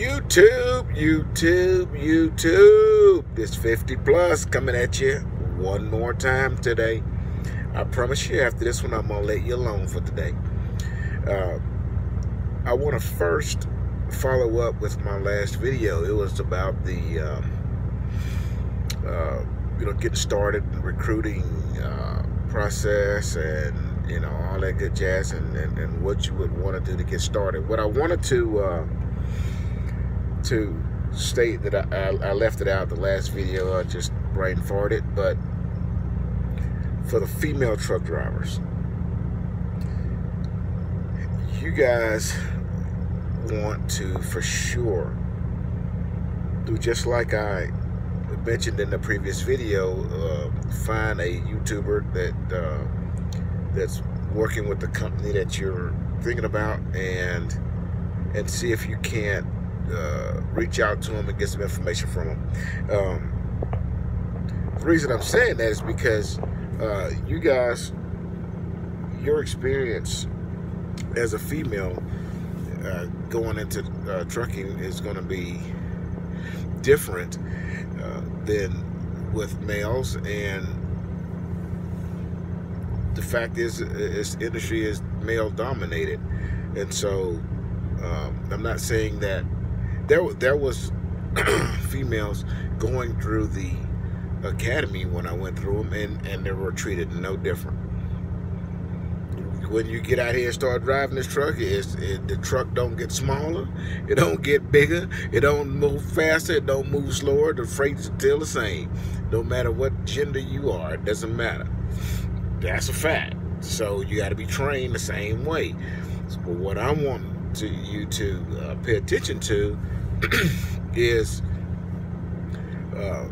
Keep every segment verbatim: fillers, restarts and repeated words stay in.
YouTube, YouTube, YouTube. This fifty plus coming at you one more time today. I promise you after this one, I'm going to let you alone for today. Uh, I want to first follow up with my last video. It was about the, um, uh, you know, getting started in recruiting uh, process and, you know, all that good jazz and, and, and what you would want to do to get started. What I wanted to... Uh, to state that I, I, I left it out the last video. I just brain farted, but for the female truck drivers, you guys want to for sure do just like I mentioned in the previous video, uh, find a YouTuber that uh, that's working with the company that you're thinking about and and see if you can't Uh, reach out to them and get some information from them. Um, the reason I'm saying that is because uh, you guys, your experience as a female uh, going into uh, trucking is going to be different uh, than with males, and the fact is this industry is male dominated, and so um, I'm not saying that There, there was females going through the academy when I went through them, and, and they were treated no different. When you get out here and start driving this truck, it's, it, the truck don't get smaller, it don't get bigger, it don't move faster, it don't move slower, the freight's still the same. No matter what gender you are, it doesn't matter. That's a fact. So you got to be trained the same way. But what I want to you to uh, pay attention to is uh,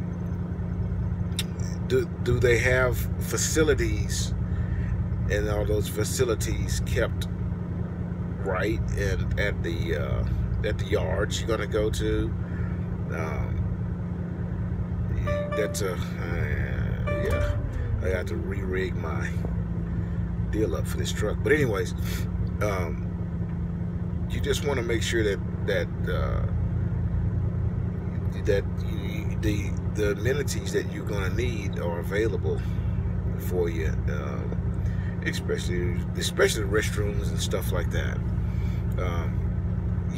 do, do they have facilities, and are those facilities kept right and at the uh, at the yards you're gonna go to? Um, that's a uh, yeah. I got to re-rig my deal up for this truck, but anyways. Um, You just want to make sure that that uh, that you, the the amenities that you're gonna need are available for you, uh, especially especially restrooms and stuff like that. Um,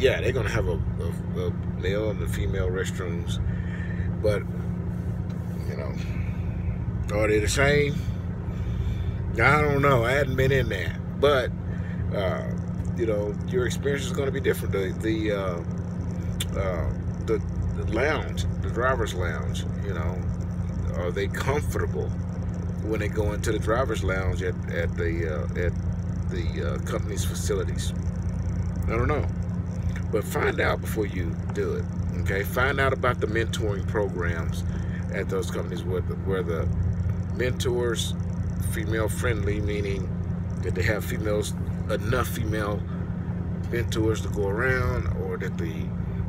yeah, they're gonna have a, a, a male and a female restrooms, but you know, are they the same? I don't know. I hadn't been in there, but. Uh, You know, your experience is going to be different. The the, uh, uh, the the lounge, the driver's lounge. You know, are they comfortable when they go into the driver's lounge at at the uh, at the uh, company's facilities? I don't know, but find out before you do it. Okay, find out about the mentoring programs at those companies where the, where the mentors female friendly, meaning that they have females. Enough female mentors to go around, or did they,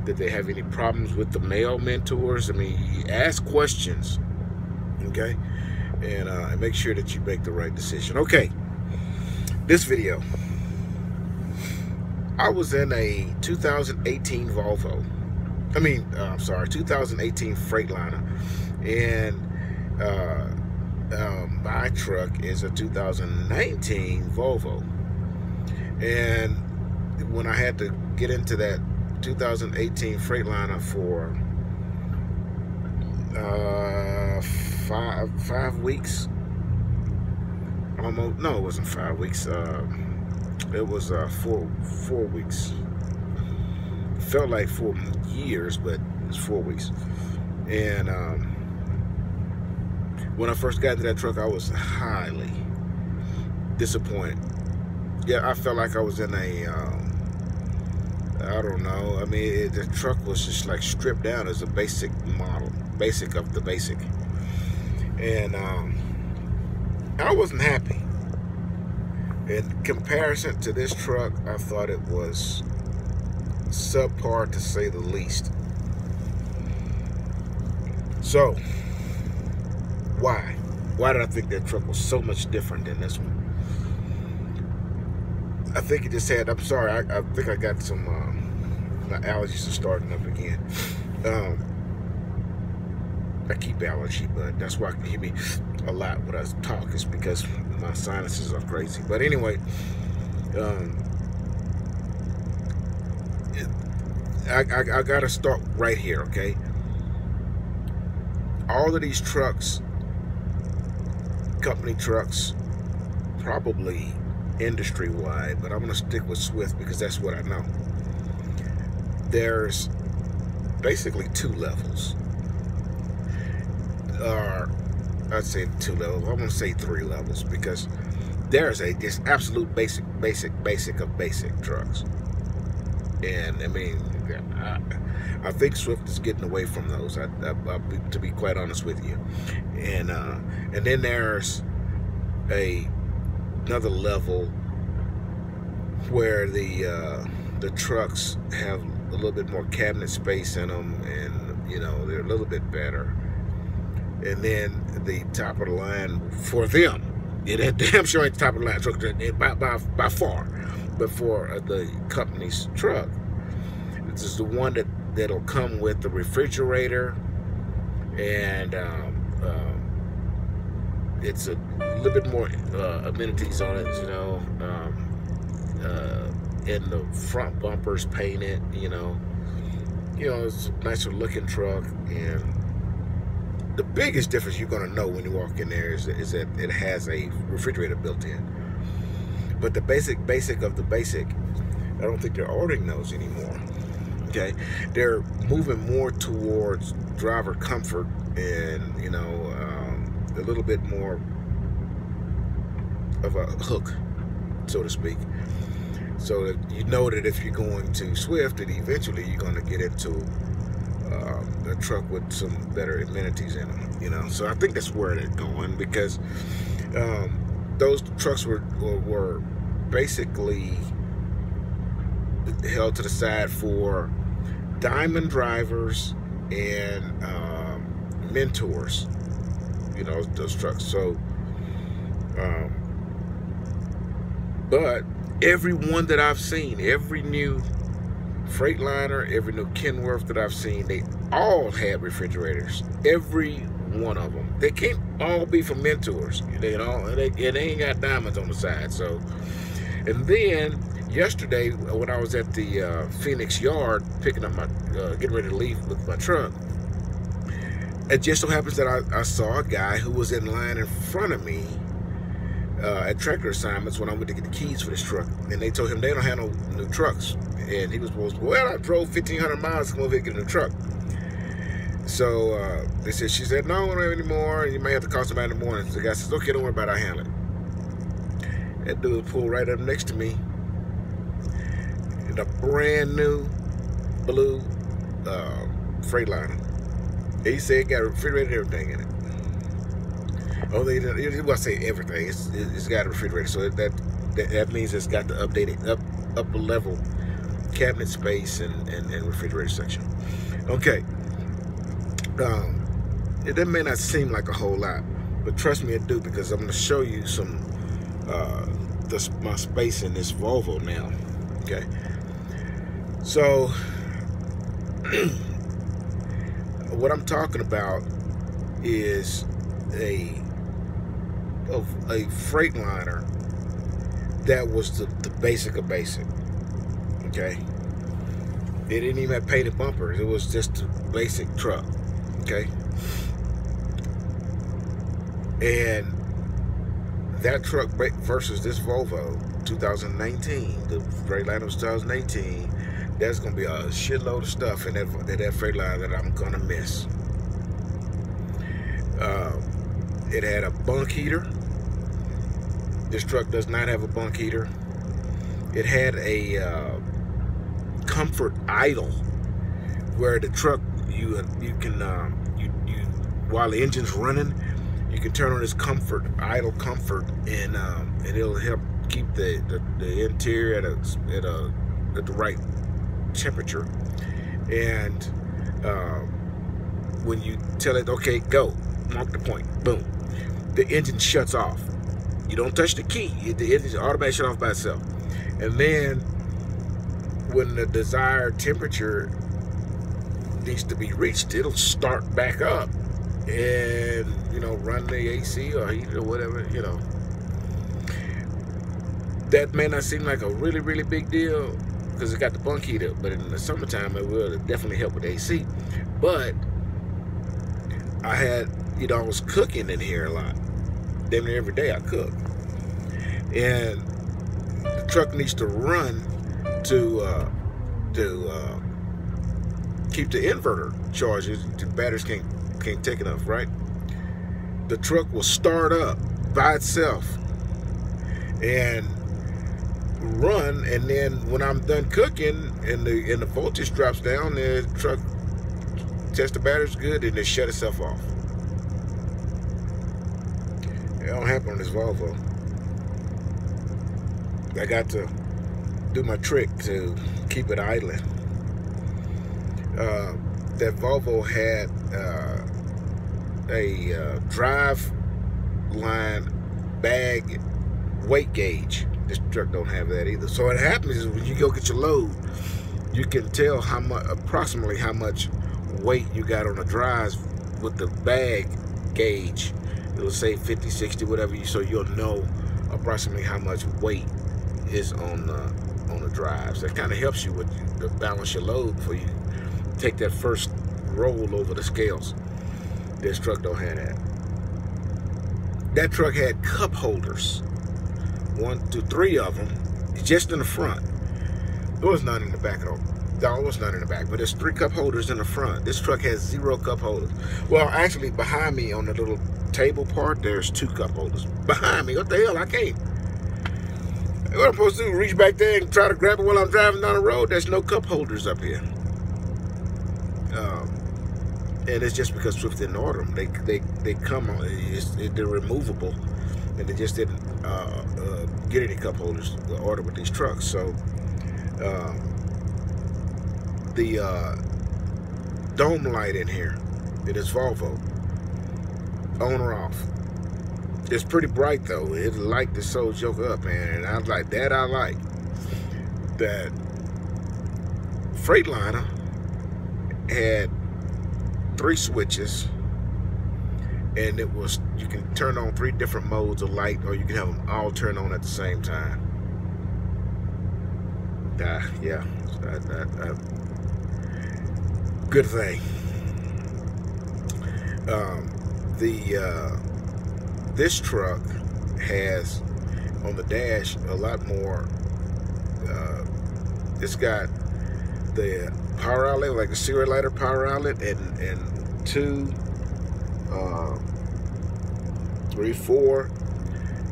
did they have any problems with the male mentors? I mean, you ask questions, okay? And uh, make sure that you make the right decision. Okay, this video. I was in a two thousand eighteen Volvo. I mean, uh, I'm sorry, two thousand eighteen Freightliner. And uh, um, my truck is a two thousand nineteen Volvo. And when I had to get into that two thousand eighteen Freightliner for uh, five five weeks, almost no, it wasn't five weeks. Uh, it was uh, four four weeks. Felt like four years, but it's four weeks. And um, when I first got to that truck, I was highly disappointed. Yeah, I felt like I was in a, um, I don't know, I mean, it, the truck was just like stripped down as a basic model, basic of the basic. And um, I wasn't happy. In comparison to this truck, I thought it was subpar to say the least. So, why? Why did I think that truck was so much different than this one? I think it just had, I'm sorry, I, I think I got some uh, my allergies are starting up again. Um, I keep allergy, but that's why I can hear me a lot when I talk, is because my sinuses are crazy. But anyway, um, it, I, I, I gotta start right here, okay? All of these trucks, company trucks, probably industry-wide, but I'm gonna stick with Swift because that's what I know. There's basically two levels, or uh, I'd say two levels. I'm gonna say three levels, because there's a this absolute basic, basic, basic of basic trucks, and I mean, I, I think Swift is getting away from those. I, I, I, to be quite honest with you, and uh, and then there's a another level where the uh, the trucks have a little bit more cabinet space in them, and you know, they're a little bit better. And then the top of the line for them, it ain't damn sure ain't the top of the line truck by, by, by far, but for the company's truck, this is the one that that'll come with the refrigerator, and um, um, it's a little bit more uh, amenities on it, you know. Um, uh, and the front bumper's painted, you know. You know, it's a nicer looking truck, and the biggest difference you're gonna know when you walk in there is, is that it has a refrigerator built in. But the basic, basic of the basic, I don't think they're ordering those anymore, okay? They're moving more towards driver comfort and, you know, um, a little bit more of a hook, so to speak. So that you know that if you're going to Swift, that eventually you're going to get into um, a truck with some better amenities in them, you know. So I think that's where they're going, because um, those trucks were, were were basically held to the side for diamond drivers and um, mentors, you know, those trucks. So, um, but every one that I've seen, every new Freightliner, every new Kenworth that I've seen, they all had refrigerators. Every one of them. They can't all be for mentors. They all, and they, and they ain't got diamonds on the side. So, and then yesterday when I was at the uh, Phoenix yard picking up my, uh, getting ready to leave with my truck, it just so happens that I, I saw a guy who was in line in front of me Uh, at tractor assignments when I went to get the keys for this truck, and they told him they don't have no new trucks, and he was supposed to, well, I drove fifteen hundred miles to come over here and get a new truck. So uh, they said, she said, no, I don't have any more, you may have to call somebody in the morning. So the guy says, okay, don't worry about it, I handle it. That dude pulled right up next to me in a brand new blue uh, Freightliner. He said it got refrigerated, everything in it. Oh, they didn't. Well, I say everything. It's, it's got a refrigerator, so that that, that means it's got the updated up upper level cabinet space and, and, and refrigerator section. Okay, um, it that may not seem like a whole lot, but trust me, it do, because I'm gonna show you some uh, this, my space in this Volvo now. Okay, so what I'm talking about is a of a Freightliner that was the, the basic of basic, okay? It didn't even have painted bumpers. It was just a basic truck, okay? And that truck versus this Volvo twenty nineteen, the Freightliner was twenty eighteen, that's gonna be a shitload of stuff in that, that, that Freightliner that I'm gonna miss. Um, It had a bunk heater. This truck does not have a bunk heater. It had a uh, comfort idle, where the truck, you you can um, you, you while the engine's running, you can turn on this comfort idle comfort, and um, and it'll help keep the, the, the interior at a at a at the right temperature. And uh, when you tell it, okay, go, mark the point, boom, the engine shuts off. You don't touch the key. The engine automatically shuts off by itself. And then when the desired temperature needs to be reached, it'll start back up and, you know, run the A C or heat or whatever, you know. That may not seem like a really, really big deal because it got the bunk heat up, but in the summertime it will definitely help with the A C. But I had, you know, I was cooking in here a lot. Damn near every day I cook. And the truck needs to run to uh, to uh, keep the inverter charged. The batteries can't, can't take enough, right? The truck will start up by itself and run, and then when I'm done cooking and the and the voltage drops down, the truck tests the batteries good and it shut itself off. It don't happen on this Volvo. I got to do my trick to keep it idling. Uh, that Volvo had uh, a uh, drive line bag weight gauge. This truck don't have that either. So what happens is when you go get your load, you can tell how much, approximately how much weight you got on the drives with the bag gauge. It'll say fifty, sixty, whatever, you so you'll know approximately how much weight is on the on the drives. That kind of helps you with you to balance your load before you take that first roll over the scales. This truck don't have that. That truck had cup holders. One, two, three of them, just in the front. It was not in the back at all. No, it was not in the back, but there's three cup holders in the front. This truck has zero cup holders. Well, actually, behind me on the little table part, there's two cup holders. Behind me, what the hell, I can't. What am I supposed to do, reach back there and try to grab it while I'm driving down the road? There's no cup holders up here. Um, and it's just because Swift and Autumn, they, they, they come on, it's, it, they're removable. And they just didn't uh, uh, get any cup holders to order with these trucks. So uh, the uh, dome light in here, it is Volvo, on or off. It's pretty bright though. It light this soul joke up, man. And I was like, that I like. That Freightliner had three switches. And it was, you can turn on three different modes of light, or you can have them all turn on at the same time. Uh, yeah, I, I, I, good thing. Um, the uh, this truck has on the dash a lot more. Uh, it's got the power outlet, like the serial lighter power outlet, and and two. Uh, three, four,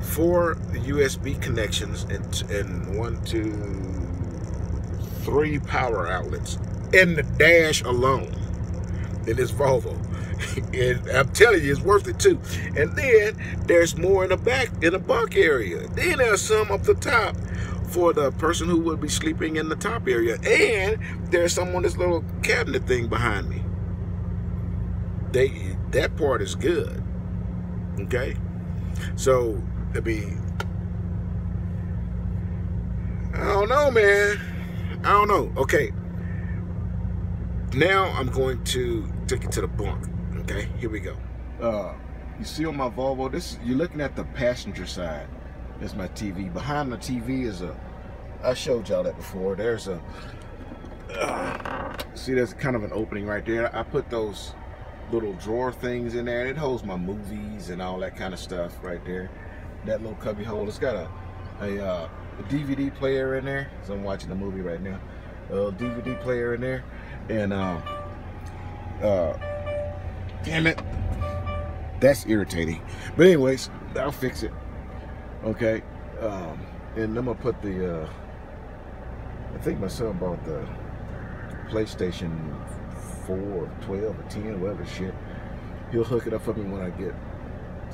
four U S B connections, and, and one, two, three power outlets in the dash alone in this Volvo. And I'm telling you, it's worth it too. And then there's more in the back, in the bunk area. Then there's some up the top for the person who would be sleeping in the top area. And there's some on this little cabinet thing behind me. They, that part is good, okay? So, I mean, I don't know, man. I don't know, okay. Now I'm going to take it to the bunk, okay? Here we go. Uh, you see on my Volvo, this, you're looking at the passenger side. That's my T V. Behind the T V is a, I showed y'all that before. There's a, uh, see there's kind of an opening right there. I put those little drawer things in there. It holds my movies and all that kind of stuff right there. That little cubby hole. It's got a a, uh, a D V D player in there. So I'm watching a movie right now. A little D V D player in there. And uh, uh, damn it, that's irritating. But anyways, I'll fix it. Okay. Um, and I'm gonna put the. Uh, I think my son bought the PlayStation four or twelve or ten or whatever shit. He'll hook it up for me when I get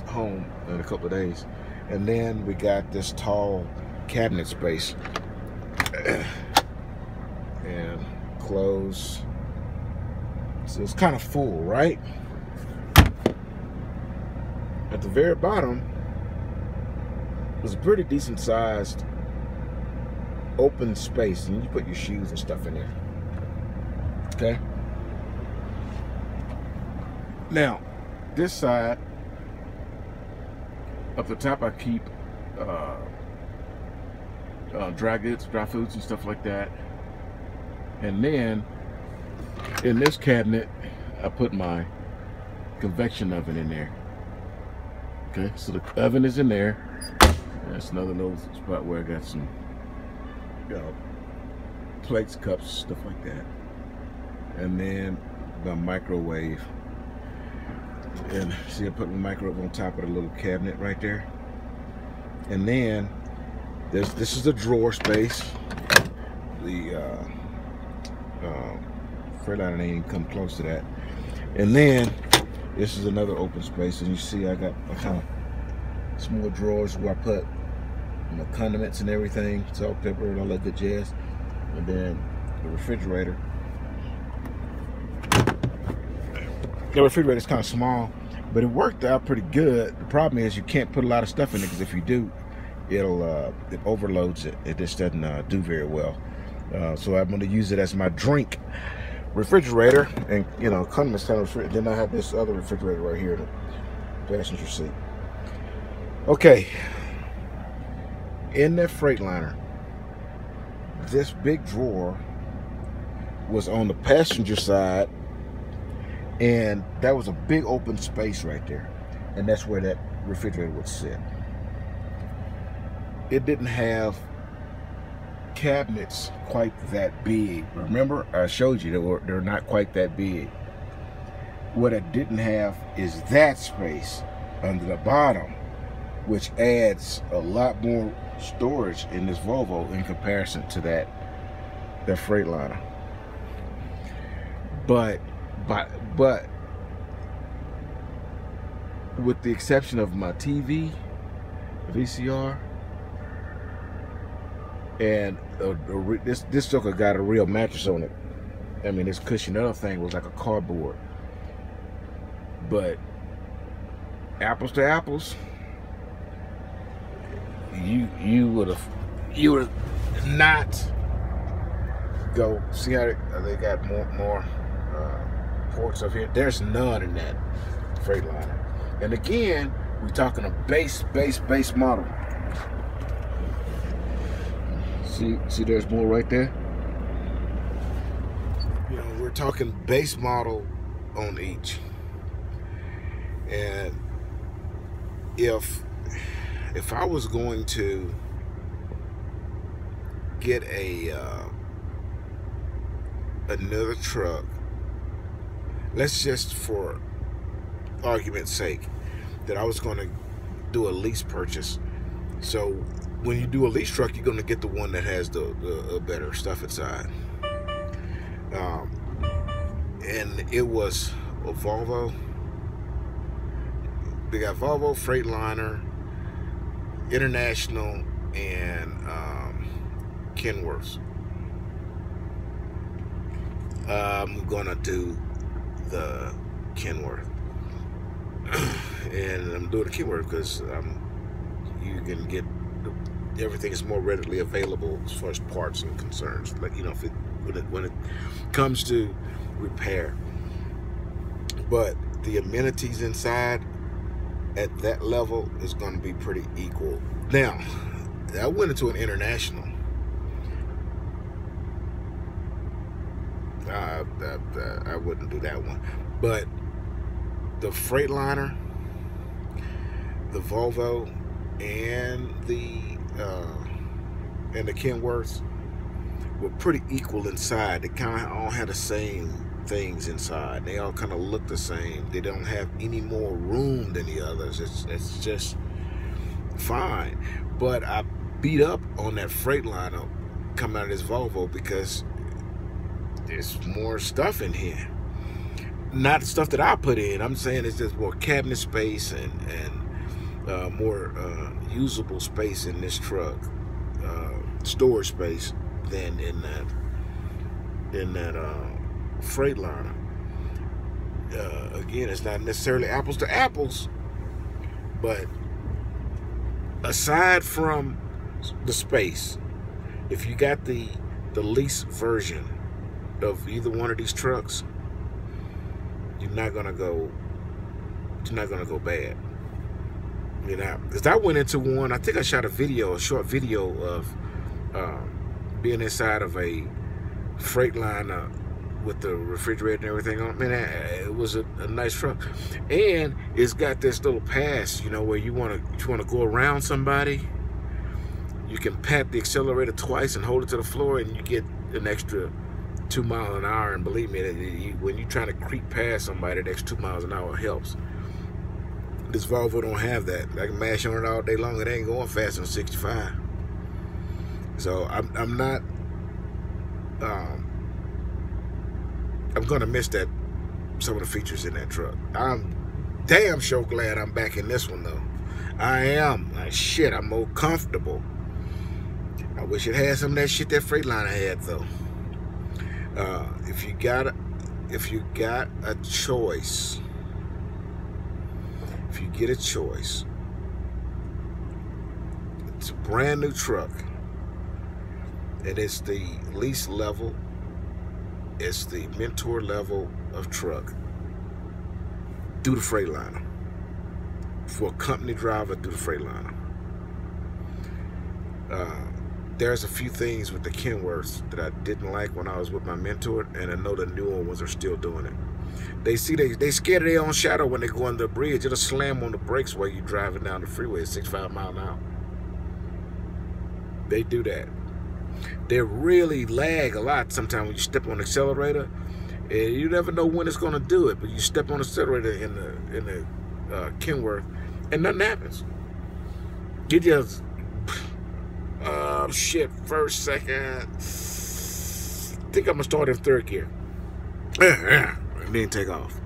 home in a couple of days. And then we got this tall cabinet space. And clothes. So it's kind of full, right? At the very bottom was a pretty decent sized open space and you put your shoes and stuff in there. Okay? Now, this side, up the top I keep uh, uh, dry goods, dry foods and stuff like that. And then in this cabinet, I put my convection oven in there. Okay, so the oven is in there. That's another little spot where I got some you know, plates, cups, stuff like that. And then the microwave. And see, I put my microwave on top of the little cabinet right there. And then there's this is the drawer space. The uh, uh, Freightliner ain't even come close to that. And then this is another open space, and you see I got I kind of some more drawers where I put you know, condiments and everything, salt, pepper, and all that good jazz. And then the refrigerator. The refrigerator is kind of small, but it worked out pretty good. The problem is you can't put a lot of stuff in it, because if you do, it'll uh, it overloads it. It just doesn't uh, do very well. Uh, so I'm going to use it as my drink refrigerator, and you know, condiments kind of. Then I have this other refrigerator right here, the passenger seat. Okay, in that Freightliner, this big drawer was on the passenger side. And that was a big open space right there, and that's where that refrigerator would sit. It didn't have cabinets quite that big. Remember, I showed you they were, they're not quite that big. What it didn't have is that space under the bottom, which adds a lot more storage in this Volvo in comparison to that the Freightliner. But But, but with the exception of my T V, V C R, and a, a, this this sucker got a real mattress on it. I mean, this cushion other thing was like a cardboard. But apples to apples, you you would have you would not go see how they, they got more more. Uh, ports up here. There's none in that Freightliner. And again, we're talking a base, base, base model. See, see, there's more right there. You know, we're talking base model on each. And if if I was going to get a uh, another truck. Let's just, for argument's sake, that I was going to do a lease purchase. So when you do a lease truck, you're going to get the one that has the, the, the better stuff inside. Um, and it was a Volvo. They got Volvo, Freightliner, International, and um, Kenworths. I'm going to do the Kenworth, and I'm doing the Kenworth because um, you can get the, everything is more readily available as far as parts and concerns. Like you know, if it, when it when it comes to repair, but the amenities inside at that level is going to be pretty equal. Now, I went into an International. Uh, that, that, I wouldn't do that one, but the Freightliner, the Volvo, and the uh, and the Kenworths were pretty equal inside. They kind of all had the same things inside. They all kind of look the same. They don't have any more room than the others. It's it's just fine. But I beat up on that Freightliner coming out of this Volvo because there's more stuff in here. Not stuff that I put in. I'm saying it's just more cabinet space and, and uh, more uh, usable space in this truck. Uh, storage space than in that, in that uh, Freightliner. Uh, again, it's not necessarily apples to apples, but aside from the space, if you got the the lease version of either one of these trucks, you're not gonna go you're not gonna go bad. You know, because I went into one, I think I shot a video, a short video of uh, being inside of a Freightliner with the refrigerator and everything on. Man, it was a, a nice truck, and it's got this little pass, you know, where you want to you want to go around somebody. You can pat the accelerator twice and hold it to the floor, and you get an extra two miles an hour. And believe me, when you're trying to creep past somebody, that extra two miles an hour helps. This Volvo don't have that. I can mash on it all day long. It ain't going faster than sixty-five. So I'm I'm not. Um, I'm gonna miss that, some of the features in that truck. I'm damn sure glad I'm back in this one though. I am. Like, shit, I'm more comfortable. I wish it had some of that shit that Freightliner had though. Uh, if you got, a, if you got a choice, if you get a choice, it's a brand new truck, and it's the lease level. It's the mentor level of truck. Do the Freightliner. For a company driver, do the Freightliner. Uh, there's a few things with the Kenworths that I didn't like when I was with my mentor, and I know the newer ones are still doing it. They see they they scared of their own shadow when they go under the bridge. It'll slam on the brakes while you're driving down the freeway at sixty-five miles an hour. They do that. They really lag a lot sometimes when you step on the accelerator, and you never know when it's going to do it. But you step on the accelerator in the in the uh, Kenworth, and nothing happens. You just uh, shit first, second. I think I'm gonna start in third gear, and then take off.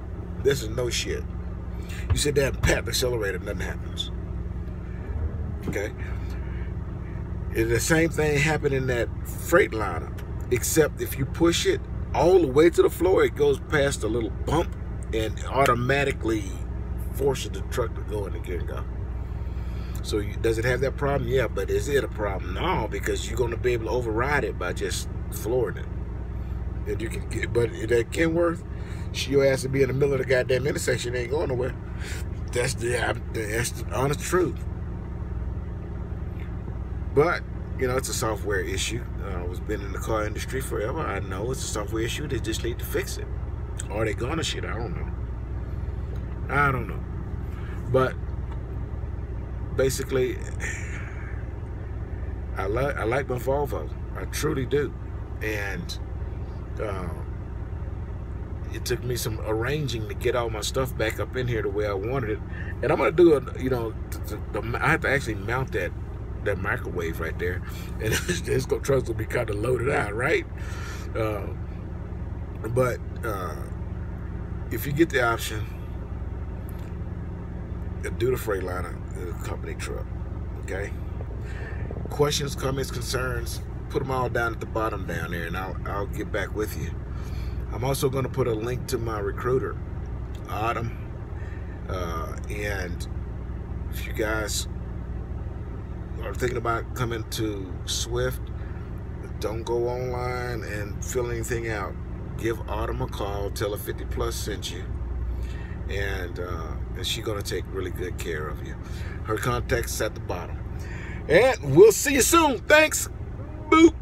This is no shit. You sit there and pat the accelerator, nothing happens. Okay. And the same thing happened in that Freightliner, except if you push it all the way to the floor, it goes past a little bump and automatically forces the truck to go in the gear and go. So you, does it have that problem? Yeah, but is it a problem? No, because you're going to be able to override it by just flooring it. And you can get, but that Kenworth, she your ass to be in the middle of the goddamn intersection, ain't going nowhere. That's the, that's the honest truth. But, you know, it's a software issue. Uh, I was been in the car industry forever. I know it's a software issue. They just need to fix it. Or they gonna shit? I don't know. I don't know. But, basically, I, li I like my Volvo. I truly do. And uh, it took me some arranging to get all my stuff back up in here the way I wanted it. And I'm going to do, a, you know, the, the, the, I have to actually mount that. that microwave right there, and it's, it's gonna trust will be kind of loaded out, right? Uh, but uh, if you get the option, do the Freightliner, the company truck. Okay. Questions, comments, concerns, put them all down at the bottom down there, and I'll I'll get back with you. I'm also gonna put a link to my recruiter, Autumn, uh, and if you guys are thinking about coming to Swift, don't go online and fill anything out. Give Autumn a call, tell her fifty plus sent you, and, uh, and she's going to take really good care of you. Her contact's at the bottom. And we'll see you soon. Thanks. Boop.